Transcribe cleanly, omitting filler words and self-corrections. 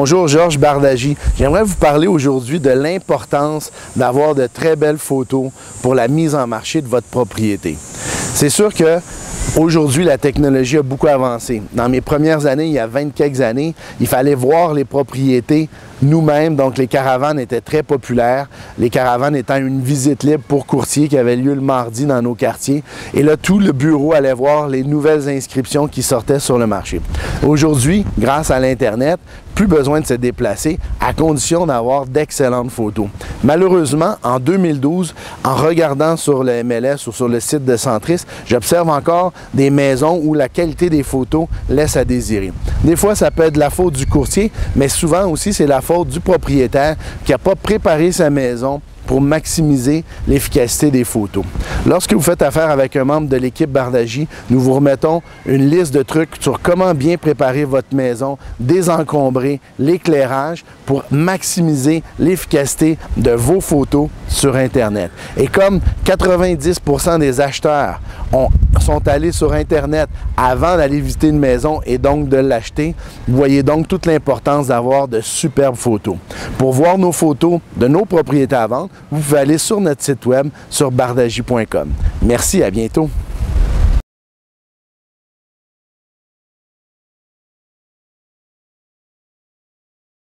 Bonjour Georges Bardagi. J'aimerais vous parler aujourd'hui de l'importance d'avoir de très belles photos pour la mise en marché de votre propriété. C'est sûr que aujourd'hui, la technologie a beaucoup avancé. Dans mes premières années, il y a 20 quelques années, il fallait voir les propriétés nous-mêmes. Donc, les caravanes étaient très populaires. Les caravanes étant une visite libre pour courtiers qui avait lieu le mardi dans nos quartiers. Et là, tout le bureau allait voir les nouvelles inscriptions qui sortaient sur le marché. Aujourd'hui, grâce à l'Internet, plus besoin de se déplacer à condition d'avoir d'excellentes photos. Malheureusement, en 2012, en regardant sur le MLS ou sur le site de Centris, j'observe encore des maisons où la qualité des photos laisse à désirer. Des fois, ça peut être la faute du courtier, mais souvent aussi, c'est la faute du propriétaire qui n'a pas préparé sa maison pour maximiser l'efficacité des photos. Lorsque vous faites affaire avec un membre de l'équipe Bardagi, nous vous remettons une liste de trucs sur comment bien préparer votre maison, désencombrer, l'éclairage pour maximiser l'efficacité de vos photos sur Internet. Et comme 90% des acheteurs sont allés sur Internet avant d'aller visiter une maison et donc de l'acheter, vous voyez donc toute l'importance d'avoir de superbes photos. Pour voir nos photos de nos propriétés à vendre, vous pouvez aller sur notre site web sur bardagi.com. Merci, à bientôt.